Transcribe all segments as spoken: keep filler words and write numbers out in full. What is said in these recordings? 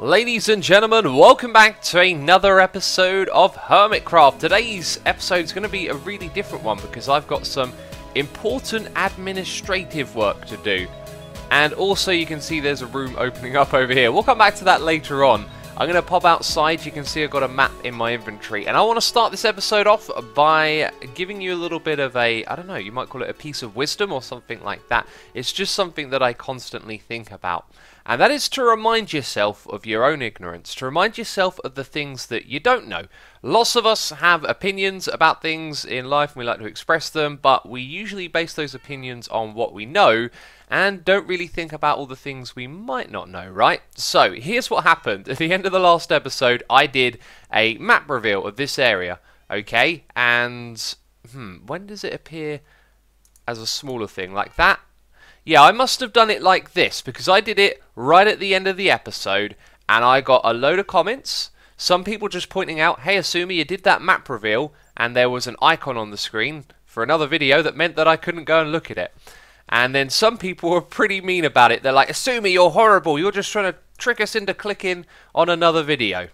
Ladies and gentlemen, welcome back to another episode of HermitCraft. Today's episode is going to be a really different one because I've got some important administrative work to do. And also you can see there's a room opening up over here. We'll come back to that later on. I'm going to pop outside. You can see I've got a map in my inventory. And I want to start this episode off by giving you a little bit of a, I don't know, you might call it a piece of wisdom or something like that. It's just something that I constantly think about. And that is to remind yourself of your own ignorance, to remind yourself of the things that you don't know. Lots of us have opinions about things in life and we like to express them, but we usually base those opinions on what we know and don't really think about all the things we might not know, right? So here's what happened. At the end of the last episode, I did a map reveal of this area, okay? And hmm, when does it appear as a smaller thing like that? Yeah, I must have done it like this because I did it right at the end of the episode and I got a load of comments. Some people just pointing out, hey Asumi, you did that map reveal and there was an icon on the screen for another video that meant that I couldn't go and look at it. And then some people were pretty mean about it. They're like, Asumi, you're horrible. You're just trying to trick us into clicking on another video.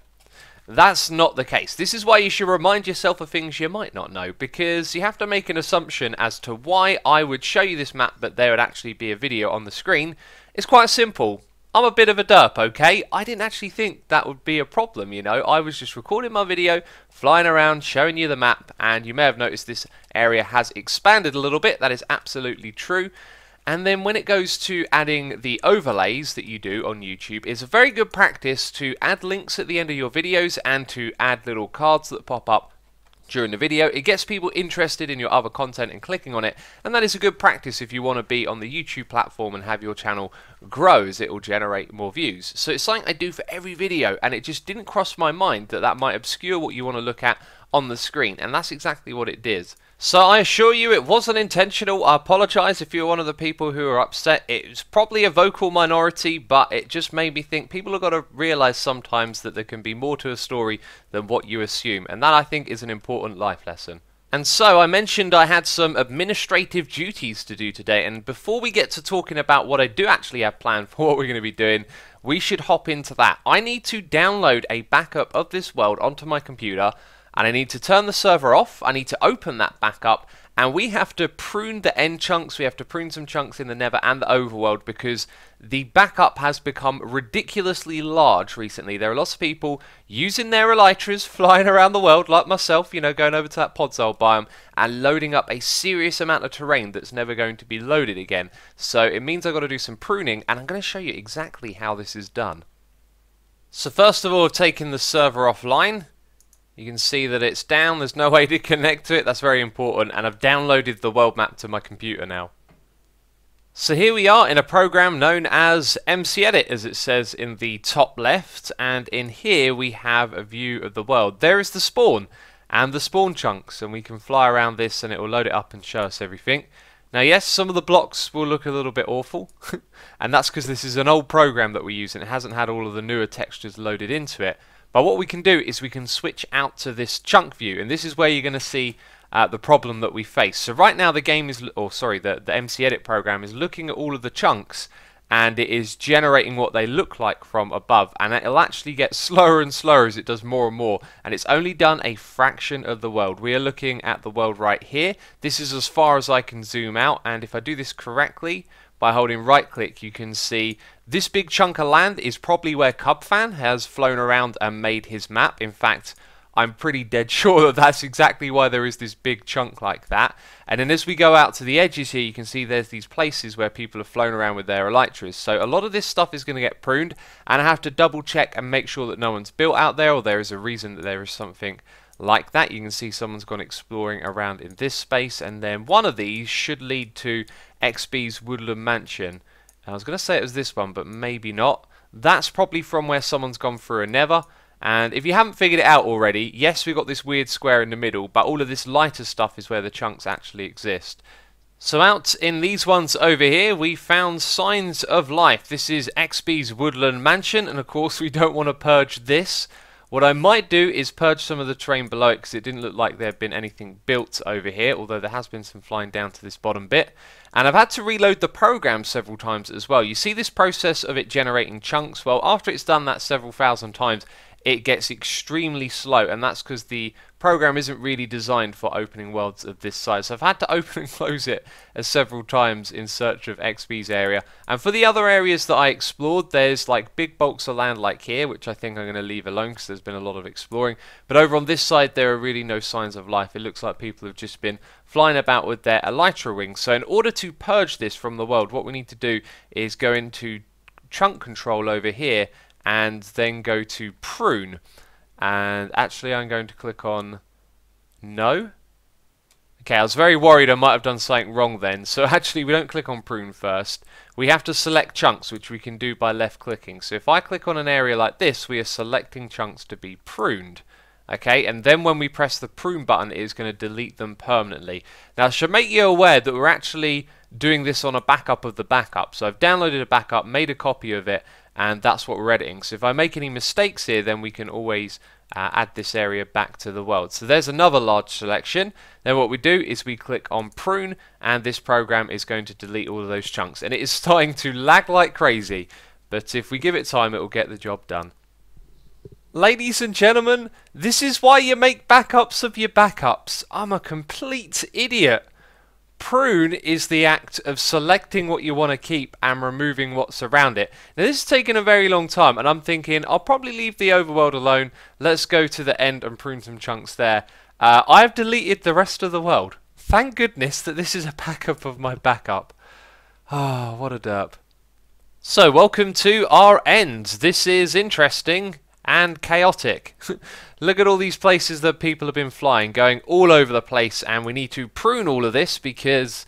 That's not the case. This is why you should remind yourself of things you might not know, because you have to make an assumption as to why I would show you this map but there would actually be a video on the screen. It's quite simple. I'm a bit of a derp, okay? I didn't actually think that would be a problem, you know? I was just recording my video, flying around, showing you the map, and you may have noticed this area has expanded a little bit. That is absolutely true. And then when it goes to adding the overlays that you do on YouTube, it's a very good practice to add links at the end of your videos and to add little cards that pop up during the video. It gets people interested in your other content and clicking on it, and that is a good practice if you want to be on the YouTube platform and have your channel grow, as it will generate more views. So it's something I do for every video, and it just didn't cross my mind that that might obscure what you want to look at on the screen, and that's exactly what it did. So I assure you it wasn't intentional. I apologise if you're one of the people who are upset. It's probably a vocal minority, but it just made me think people have got to realise sometimes that there can be more to a story than what you assume. And that, I think, is an important life lesson. And so I mentioned I had some administrative duties to do today, and before we get to talking about what I do actually have planned for what we're going to be doing, we should hop into that. I need to download a backup of this world onto my computer, and I need to turn the server off, I need to open that back up, and we have to prune the end chunks, we have to prune some chunks in the Nether and the Overworld because the backup has become ridiculously large recently. There are lots of people using their Elytras, flying around the world like myself, you know, going over to that Podzol biome and loading up a serious amount of terrain that's never going to be loaded again. So it means I've got to do some pruning, and I'm going to show you exactly how this is done. So first of all, I've taken the server offline. You can see that it's down, there's no way to connect to it, that's very important, and I've downloaded the world map to my computer now. So here we are in a program known as M C Edit, as it says in the top left, and in here we have a view of the world. There is the spawn, and the spawn chunks, and we can fly around this and it will load it up and show us everything. Now yes, some of the blocks will look a little bit awful, and that's because this is an old program that we use and it hasn't had all of the newer textures loaded into it. But what we can do is we can switch out to this chunk view, and this is where you're going to see uh, the problem that we face. So right now the game is, or sorry, the, the M C Edit program is looking at all of the chunks, and it is generating what they look like from above, and it'll actually get slower and slower as it does more and more, and it's only done a fraction of the world. We are looking at the world right here. This is as far as I can zoom out, and if I do this correctly, by holding right click, you can see this big chunk of land is probably where Cubfan has flown around and made his map. In fact, I'm pretty dead sure that that's exactly why there is this big chunk like that. And then as we go out to the edges here, you can see there's these places where people have flown around with their Elytras. So a lot of this stuff is going to get pruned, and I have to double check and make sure that no one's built out there, or there is a reason that there is something like that. You can see someone's gone exploring around in this space, and then one of these should lead to X B's Woodland Mansion. I was going to say it was this one, but maybe not. That's probably from where someone's gone through a Nether. And if you haven't figured it out already, yes, we've got this weird square in the middle, but all of this lighter stuff is where the chunks actually exist. So out in these ones over here, we found signs of life. This is X B's Woodland Mansion, and of course we don't want to purge this. What I might do is purge some of the terrain below it, because it didn't look like there had been anything built over here, although there has been some flying down to this bottom bit. And I've had to reload the program several times as well. You see this process of it generating chunks? Well, after it's done that several thousand times, it gets extremely slow, and that's because the program isn't really designed for opening worlds of this size. So I've had to open and close it as several times in search of X P's area. And for the other areas that I explored, there's like big bulks of land like here, which I think I'm going to leave alone because there's been a lot of exploring. But over on this side, there are really no signs of life. It looks like people have just been flying about with their elytra wings. So in order to purge this from the world, what we need to do is go into chunk control over here and then go to prune. And actually I'm going to click on no. Okay, I was very worried I might have done something wrong then. So actually we don't click on prune first. We have to select chunks, which we can do by left clicking. So if I click on an area like this, we are selecting chunks to be pruned. Okay, and then when we press the prune button, it is going to delete them permanently. Now I should make you aware that we're actually doing this on a backup of the backup. So I've downloaded a backup, made a copy of it, and that's what we're editing. So if I make any mistakes here, then we can always uh, add this area back to the world. So there's another large selection. Then what we do is we click on prune, and this program is going to delete all of those chunks. And it is starting to lag like crazy, but if we give it time, it will get the job done. Ladies and gentlemen, this is why you make backups of your backups. I'm a complete idiot. Prune is the act of selecting what you want to keep and removing what's around it. Now this has taken a very long time, and I'm thinking I'll probably leave the overworld alone. Let's go to the end and prune some chunks there. Uh, I've deleted the rest of the world. Thank goodness that this is a backup of my backup. Ah, what a derp. So welcome to our end. This is interesting and chaotic. Look at all these places that people have been flying, going all over the place, and we need to prune all of this because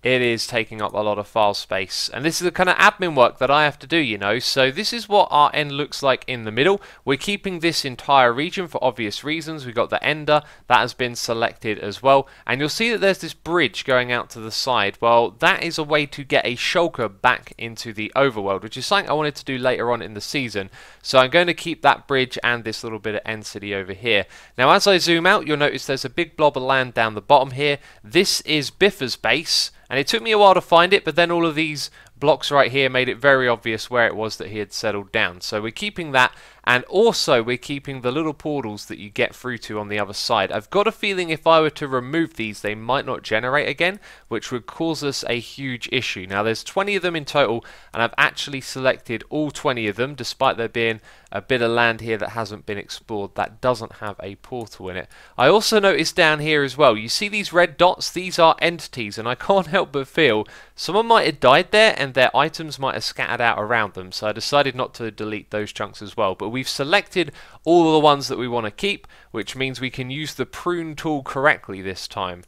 it is taking up a lot of file space. And this is the kind of admin work that I have to do, you know. So this is what our end looks like in the middle. We're keeping this entire region for obvious reasons. We've got the ender that has been selected as well. And you'll see that there's this bridge going out to the side. Well, that is a way to get a shulker back into the overworld, which is something I wanted to do later on in the season. So I'm going to keep that bridge and this little bit of end city over here. Now, as I zoom out, you'll notice there's a big blob of land down the bottom here. This is Biffa's base. And it took me a while to find it, but then all of these blocks right here made it very obvious where it was that he had settled down. So we're keeping that, and also we're keeping the little portals that you get through to on the other side. I've got a feeling if I were to remove these, they might not generate again, which would cause us a huge issue. Now there's twenty of them in total, and I've actually selected all twenty of them, despite there being a bit of land here that hasn't been explored that doesn't have a portal in it. I also noticed down here as well, you see these red dots? These are entities, and I can't help but feel someone might have died there and their items might have scattered out around them, so I decided not to delete those chunks as well. But we've selected all the ones that we want to keep, which means we can use the prune tool correctly this time.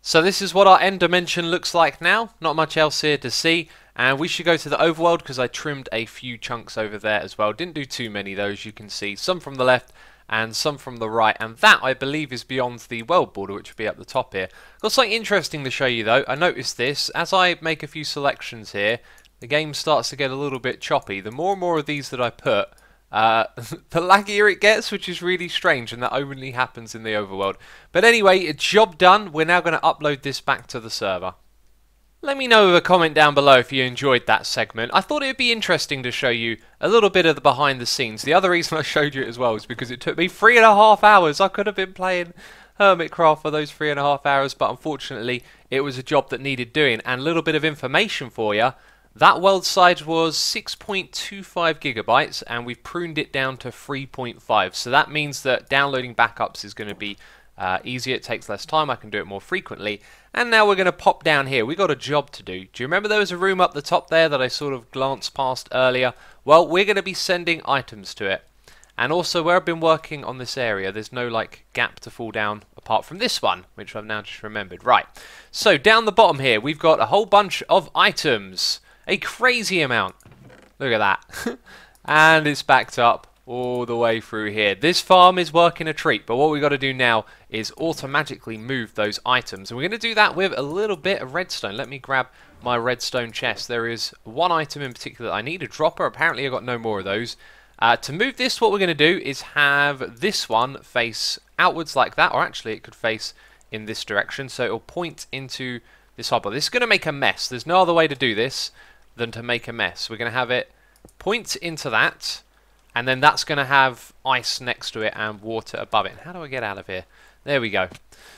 So this is what our end dimension looks like now. Not much else here to see. And we should go to the overworld because I trimmed a few chunks over there as well. Didn't do too many of those, you can see. Some from the left and some from the right. And that, I believe, is beyond the world border, which would be up the top here. Got something interesting to show you, though. I noticed this. As I make a few selections here, the game starts to get a little bit choppy. The more and more of these that I put, Uh, the laggier it gets, which is really strange, and that only happens in the overworld. But anyway, job done. We're now going to upload this back to the server. Let me know with a comment down below if you enjoyed that segment. I thought it would be interesting to show you a little bit of the behind the scenes. The other reason I showed you it as well is because it took me three and a half hours. I could have been playing HermitCraft for those three and a half hours, but unfortunately, it was a job that needed doing. And a little bit of information for you. That world size was six point two five gigabytes, and we've pruned it down to three point five. So that means that downloading backups is going to be uh, easier. It takes less time. I can do it more frequently. And now we're going to pop down here. We've got a job to do. Do you remember there was a room up the top there that I sort of glanced past earlier? Well, we're going to be sending items to it. And also, where I've been working on this area, there's no, like, gap to fall down apart from this one, which I've now just remembered. Right. So down the bottom here, we've got a whole bunch of items. A crazy amount. Look at that. And it's backed up all the way through here. This farm is working a treat, but what we've got to do now is automatically move those items. And we're going to do that with a little bit of redstone. Let me grab my redstone chest. There is one item in particular that I need, a dropper. Apparently I've got no more of those. Uh, to move this, what we're going to do is have this one face outwards like that, or actually it could face in this direction, so it'll point into this hopper. This is going to make a mess. There's no other way to do this than to make a mess. We're going to have it point into that, and then that's going to have ice next to it and water above it. How do I get out of here? There we go.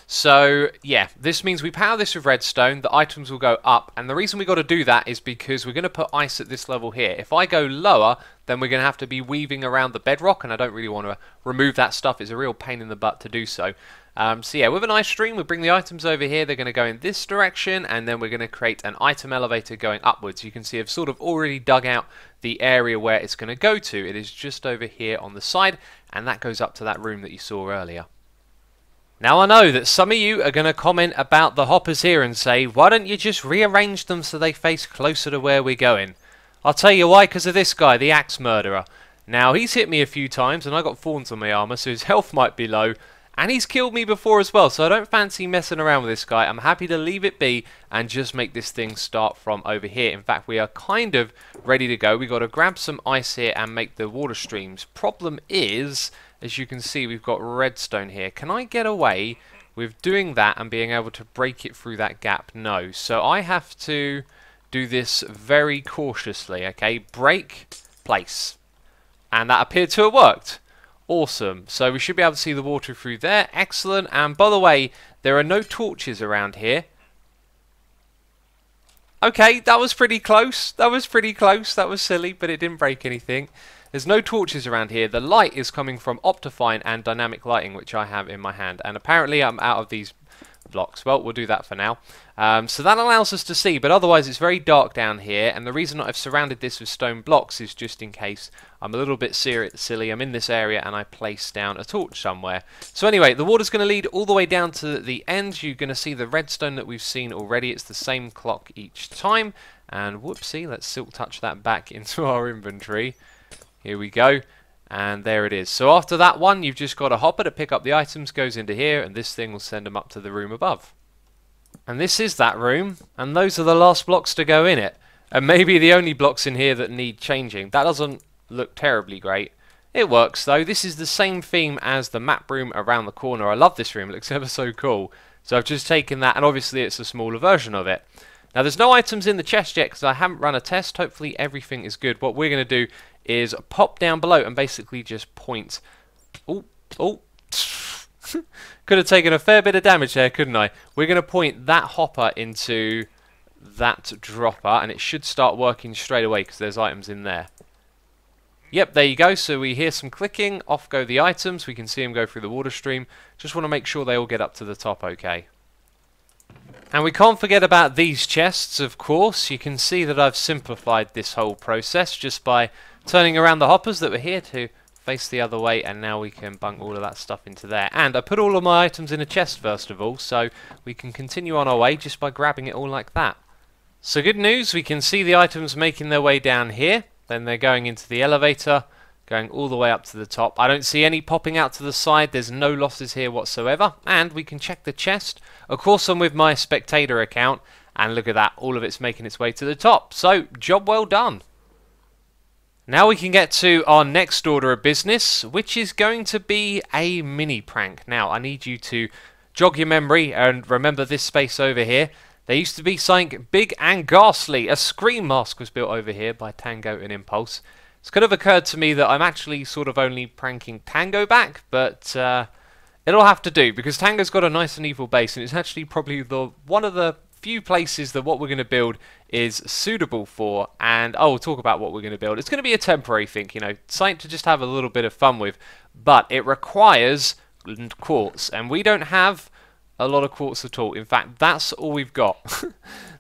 So, yeah, this means we power this with redstone, the items will go up, and the reason we got to do that is because we're going to put ice at this level here. If I go lower, then we're going to have to be weaving around the bedrock, and I don't really want to remove that stuff. It's a real pain in the butt to do so. Um, so, yeah, with an ice stream, we bring the items over here. They're going to go in this direction, and then we're going to create an item elevator going upwards. You can see I've sort of already dug out the area where it's going to go to. It is just over here on the side, and that goes up to that room that you saw earlier. Now I know that some of you are going to comment about the hoppers here and say, why don't you just rearrange them so they face closer to where we're going? I'll tell you why, because of this guy, the axe murderer. Now he's hit me a few times and I got thorns on my armour, so his health might be low, and he's killed me before as well, so I don't fancy messing around with this guy. I'm happy to leave it be and just make this thing start from over here. In fact, we are kind of ready to go. We've got to grab some ice here and make the water streams. Problem is, as you can see, we've got redstone here. Can I get away with doing that and being able to break it through that gap? No. So I have to do this very cautiously, okay? Break, place. And that appeared to have worked. Awesome. So we should be able to see the water through there. Excellent. And by the way, there are no torches around here. Okay, that was pretty close. That was pretty close. That was silly, but it didn't break anything. There's no torches around here. The light is coming from Optifine and Dynamic Lighting, which I have in my hand. And apparently I'm out of these blocks. Well, we'll do that for now. Um, so that allows us to see, but otherwise it's very dark down here. And the reason I've surrounded this with stone blocks is just in case I'm a little bit serious, silly. I'm in this area and I place down a torch somewhere. So anyway, the water's going to lead all the way down to the end. You're going to see the redstone that we've seen already. It's the same clock each time. And whoopsie, let's silk touch that back into our inventory. Here we go, and there it is. So after that one, you've just got a hopper to pick up the items, goes into here, and this thing will send them up to the room above. And this is that room, and those are the last blocks to go in it. And maybe the only blocks in here that need changing. That doesn't look terribly great. It works though. This is the same theme as the map room around the corner. I love this room, it looks ever so cool. So I've just taken that, and obviously it's a smaller version of it. Now there's no items in the chest yet because I haven't run a test. Hopefully everything is good. What we're going to do is pop down below and basically just point. Oh, oh. Could have taken a fair bit of damage there, couldn't I? We're going to point that hopper into that dropper and it should start working straight away because there's items in there. Yep, there you go. So we hear some clicking. Off go the items. We can see them go through the water stream. Just want to make sure they all get up to the top okay. And we can't forget about these chests, of course. You can see that I've simplified this whole process just by turning around the hoppers that were here to face the other way, and now we can bunk all of that stuff into there. And I put all of my items in a chest first of all, so we can continue on our way just by grabbing it all like that. So good news, we can see the items making their way down here, then they're going into the elevator, going all the way up to the top. I don't see any popping out to the side. There's no losses here whatsoever. And we can check the chest. Of course, I'm with my spectator account. And look at that. All of it's making its way to the top. So, job well done. Now we can get to our next order of business, which is going to be a mini prank. Now, I need you to jog your memory and remember this space over here. There used to be something big and ghastly. A scream mask was built over here by Tango and Impulse. It could have occurred to me that I'm actually sort of only pranking Tango back, but uh, it'll have to do, because Tango's got a nice and evil base, and it's actually probably the one of the few places that what we're going to build is suitable for, and I'll talk about what we're going to build. It's going to be a temporary thing, you know, something to just have a little bit of fun with, but it requires quartz, and we don't have a lot of quartz at all. In fact, that's all we've got.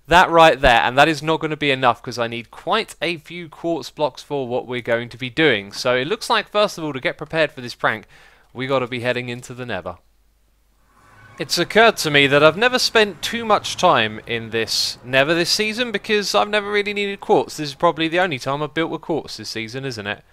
That right there, and that is not going to be enough because I need quite a few quartz blocks for what we're going to be doing. So it looks like, first of all, to get prepared for this prank, we got to be heading into the nether. It's occurred to me that I've never spent too much time in this nether this season because I've never really needed quartz. This is probably the only time I've built with quartz this season, isn't it?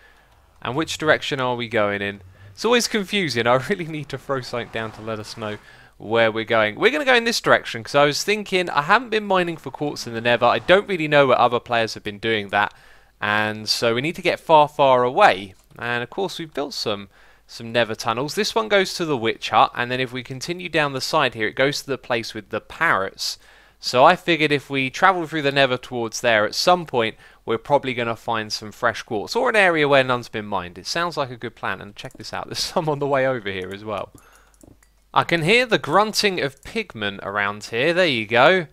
And which direction are we going in? It's always confusing. I really need to throw something down to let us know where we're going. We're going to go in this direction because I was thinking I haven't been mining for quartz in the nether. I don't really know where other players have been doing that, and so we need to get far far away. And of course we've built some some nether tunnels. This one goes to the witch hut, and then if we continue down the side here, it goes to the place with the parrots. So I figured if we travel through the nether towards there, at some point we're probably going to find some fresh quartz, or an area where none's been mined. It sounds like a good plan, and check this out, there's some on the way over here as well. I can hear the grunting of pigmen around here. There you go.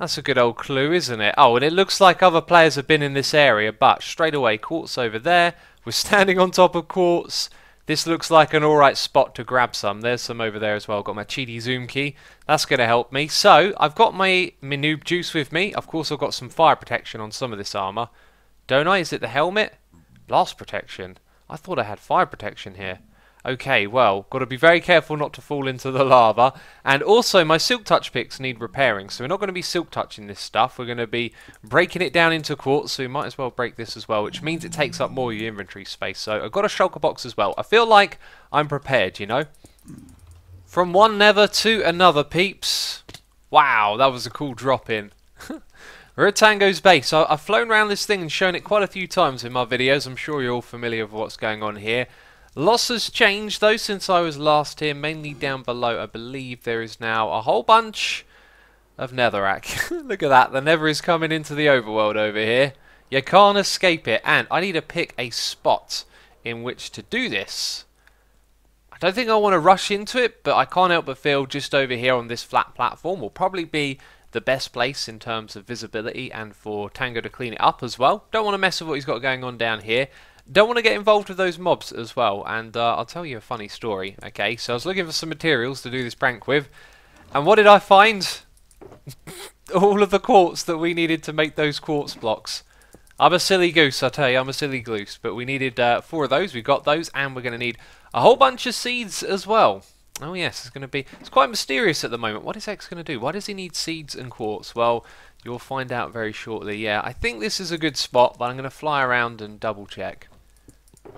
That's a good old clue, isn't it? Oh, and it looks like other players have been in this area, but straight away, quartz over there. We're standing on top of quartz. This looks like an alright spot to grab some. There's some over there as well. Got my cheaty zoom key. That's going to help me. So, I've got my, my noob juice with me. Of course, I've got some fire protection on some of this armour. Don't I? Is it the helmet? Blast protection. I thought I had fire protection here. Okay, well, got to be very careful not to fall into the lava. And also, my silk touch picks need repairing, so we're not going to be silk touching this stuff. We're going to be breaking it down into quartz, so we might as well break this as well, which means it takes up more of your inventory space. So I've got a shulker box as well. I feel like I'm prepared, you know? From one nether to another, peeps. Wow, that was a cool drop-in. We're at Tango's base. I I've flown around this thing and shown it quite a few times in my videos. I'm sure you're all familiar with what's going on here. Lots has changed though since I was last here, mainly down below. I believe there is now a whole bunch of netherrack. Look at that, the nether is coming into the overworld over here. You can't escape it, and I need to pick a spot in which to do this. I don't think I want to rush into it, but I can't help but feel just over here on this flat platform will probably be the best place in terms of visibility and for Tango to clean it up as well. Don't want to mess with what he's got going on down here. Don't want to get involved with those mobs as well, and uh, I'll tell you a funny story. Okay, so I was looking for some materials to do this prank with, and what did I find? All of the quartz that we needed to make those quartz blocks. I'm a silly goose, I tell you, I'm a silly goose, but we needed uh, four of those, we got those, and we're going to need a whole bunch of seeds as well. Oh yes, it's going to be, it's quite mysterious at the moment. What is X going to do? Why does he need seeds and quartz? Well, you'll find out very shortly. Yeah, I think this is a good spot, but I'm going to fly around and double check.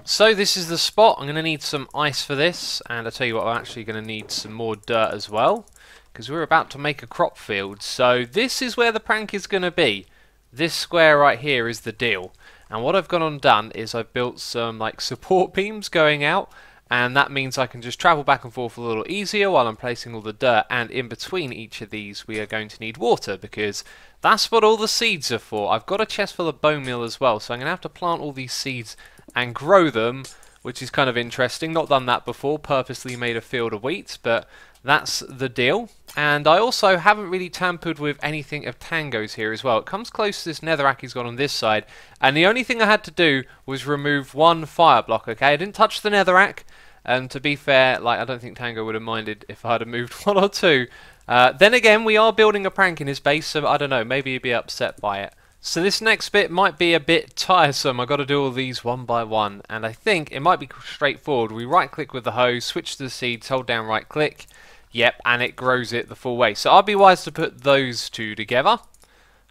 So this is the spot. I'm going to need some ice for this, and I'll tell you what, I'm actually going to need some more dirt as well, because we're about to make a crop field. So this is where the prank is going to be. This square right here is the deal. And what I've gone on done is I've built some like support beams going out, and that means I can just travel back and forth a little easier while I'm placing all the dirt. And in between each of these we are going to need water, because that's what all the seeds are for. I've got a chest full of bone meal as well, so I'm going to have to plant all these seeds and grow them, which is kind of interesting. Not done that before, purposely made a field of wheat, but that's the deal. And I also haven't really tampered with anything of Tango's here as well. It comes close to this netherrack he's got on this side, and the only thing I had to do was remove one fire block, okay? I didn't touch the netherrack, and to be fair, like I don't think Tango would have minded if I had moved one or two. Uh, then again, we are building a prank in his base, so I don't know, maybe he'd be upset by it. So this next bit might be a bit tiresome. I've got to do all these one by one, and I think it might be straightforward. We right click with the hose, switch to the seeds, hold down right click, yep, and it grows it the full way. So I'd be wise to put those two together.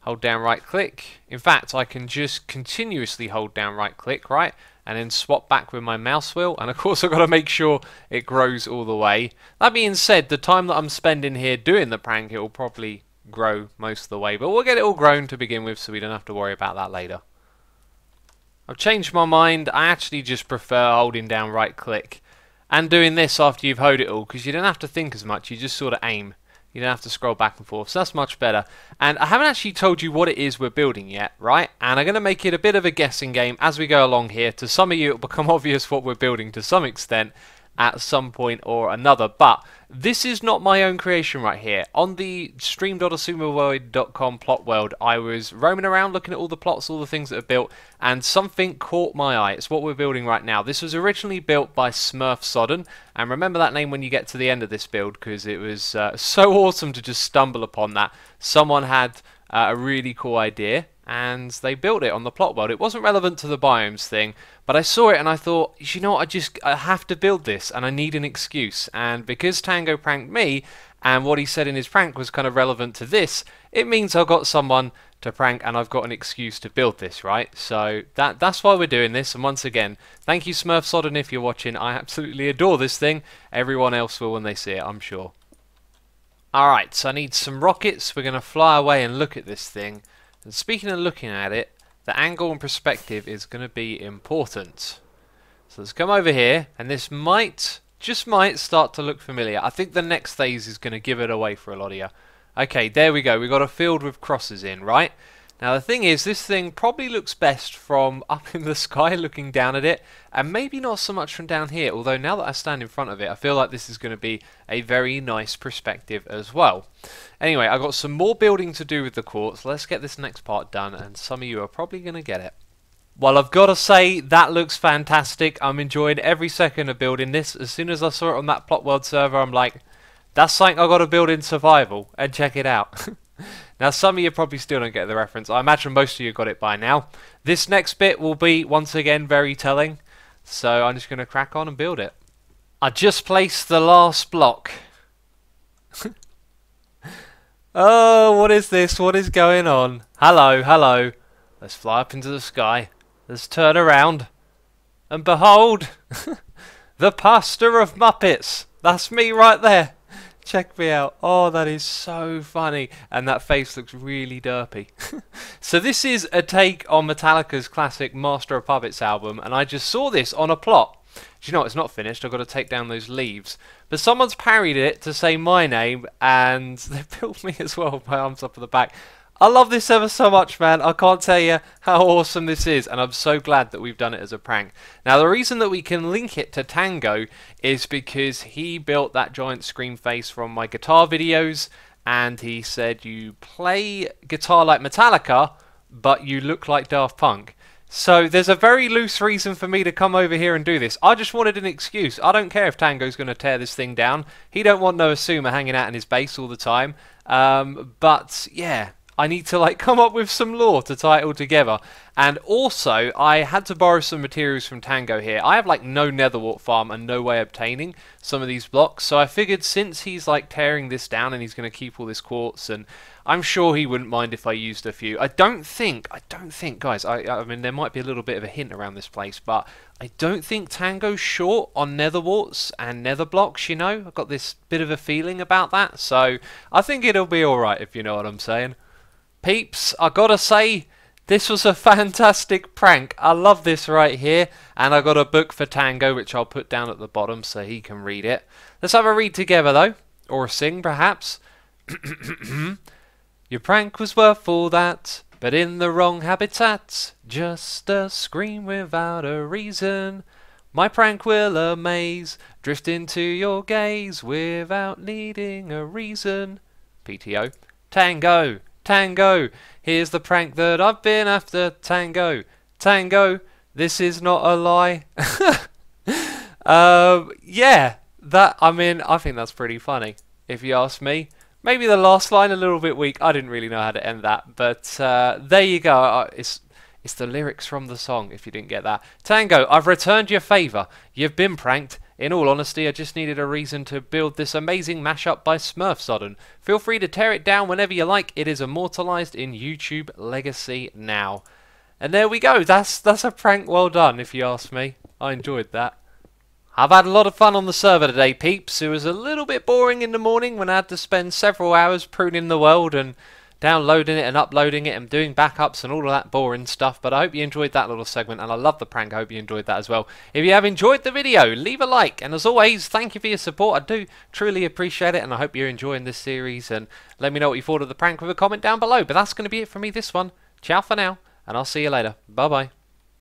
Hold down right click. In fact, I can just continuously hold down right click, right? And then swap back with my mouse wheel, and of course I've got to make sure it grows all the way. That being said, the time that I'm spending here doing the prank, it will probably grow most of the way, but we'll get it all grown to begin with, so we don't have to worry about that later. I've changed my mind. I actually just prefer holding down right click and doing this after you've hoed it all, because you don't have to think as much, you just sort of aim, you don't have to scroll back and forth, so that's much better. And I haven't actually told you what it is we're building yet, right? And I'm going to make it a bit of a guessing game as we go along here. To some of you it'll become obvious what we're building to some extent at some point or another, but this is not my own creation right here. On the stream dot xisumavoid dot com plot world, I was roaming around looking at all the plots, all the things that are built, and something caught my eye. It's what we're building right now. This was originally built by Smurf Sodden, and remember that name when you get to the end of this build, because it was uh, so awesome to just stumble upon that. Someone had uh, a really cool idea, and they built it on the plot world. It wasn't relevant to the biomes thing, but I saw it and I thought, you know what, I just I have to build this, and I need an excuse. And because Tango pranked me, and what he said in his prank was kind of relevant to this, it means I've got someone to prank, and I've got an excuse to build this, right? So that that's why we're doing this. And once again, thank you Smurf Sodden if you're watching. I absolutely adore this thing. Everyone else will when they see it, I'm sure. Alright, so I need some rockets. We're going to fly away and look at this thing. And speaking of looking at it, the angle and perspective is going to be important. So So let's come over here, and this might, just might start to look familiar. I think the next phase is going to give it away for a lot of you. Okay, there we go. We've got a field with crosses in, right? Now the thing is, this thing probably looks best from up in the sky looking down at it, and maybe not so much from down here, although now that I stand in front of it, I feel like this is going to be a very nice perspective as well. Anyway, I've got some more building to do with the quartz. Let's get this next part done, and some of you are probably going to get it. Well, I've got to say, that looks fantastic. I'm enjoying every second of building this. As soon as I saw it on that Plot World server, I'm like, that's something I've got to build in survival, and check it out. Now, some of you probably still don't get the reference. I imagine most of you got it by now. This next bit will be, once again, very telling. So I'm just going to crack on and build it. I just placed the last block. Oh, what is this? What is going on? Hello, hello. Let's fly up into the sky. Let's turn around. And behold, the Master of Puppets. That's me right there. Check me out. Oh, that is so funny. And that face looks really derpy. So this is a take on Metallica's classic Master of Puppets album, and I just saw this on a plot. Do you know what? It's not finished. I've got to take down those leaves. But someone's parried it to say my name, and they built me as well with my arms up at the back. I love this ever so much, man. I can't tell you how awesome this is, and I'm so glad that we've done it as a prank. Now, the reason that we can link it to Tango is because he built that giant scream face from my guitar videos, and he said, you play guitar like Metallica, but you look like Daft Punk. So there's a very loose reason for me to come over here and do this. I just wanted an excuse. I don't care if Tango's going to tear this thing down. He don't want no Asuma hanging out in his bass all the time. Um, but, yeah. I need to like come up with some lore to tie it all together. And also, I had to borrow some materials from Tango here. I have like no netherwart farm and no way of obtaining some of these blocks. So I figured since he's like tearing this down and he's going to keep all this quartz, and I'm sure he wouldn't mind if I used a few. I don't think, I don't think, guys, I, I mean, there might be a little bit of a hint around this place, but I don't think Tango's short on netherwarts and nether blocks, you know? I've got this bit of a feeling about that. So I think it'll be alright, if you know what I'm saying. Peeps, I gotta say, this was a fantastic prank. I love this right here, and I got a book for Tango, which I'll put down at the bottom so he can read it. Let's have a read together, though, or a sing, perhaps. Your prank was worth all that, but in the wrong habitat. Just a scream without a reason. My prank will amaze, drift into your gaze without needing a reason. P T O, Tango. Tango, here's the prank that I've been after. Tango, Tango, this is not a lie. um, yeah, that, I mean, I think that's pretty funny, if you ask me. Maybe the last line a little bit weak. I didn't really know how to end that, but uh, there you go. It's, it's the lyrics from the song, if you didn't get that. Tango, I've returned your favour. You've been pranked. In all honesty, I just needed a reason to build this amazing mashup by Smurf Sodden. Feel free to tear it down whenever you like. It is immortalised in YouTube legacy now. And there we go. That's that's a prank well done, if you ask me. I enjoyed that. I've had a lot of fun on the server today, peeps. It was a little bit boring in the morning when I had to spend several hours pruning the world and downloading it and uploading it and doing backups and all of that boring stuff, but I hope you enjoyed that little segment, and I love the prank. I hope you enjoyed that as well. If you have enjoyed the video, leave a like, and as always, thank you for your support. I do truly appreciate it, and I hope you're enjoying this series, and let me know what you thought of the prank with a comment down below. But that's going to be it for me this one. Ciao for now, and I'll see you later. Bye bye.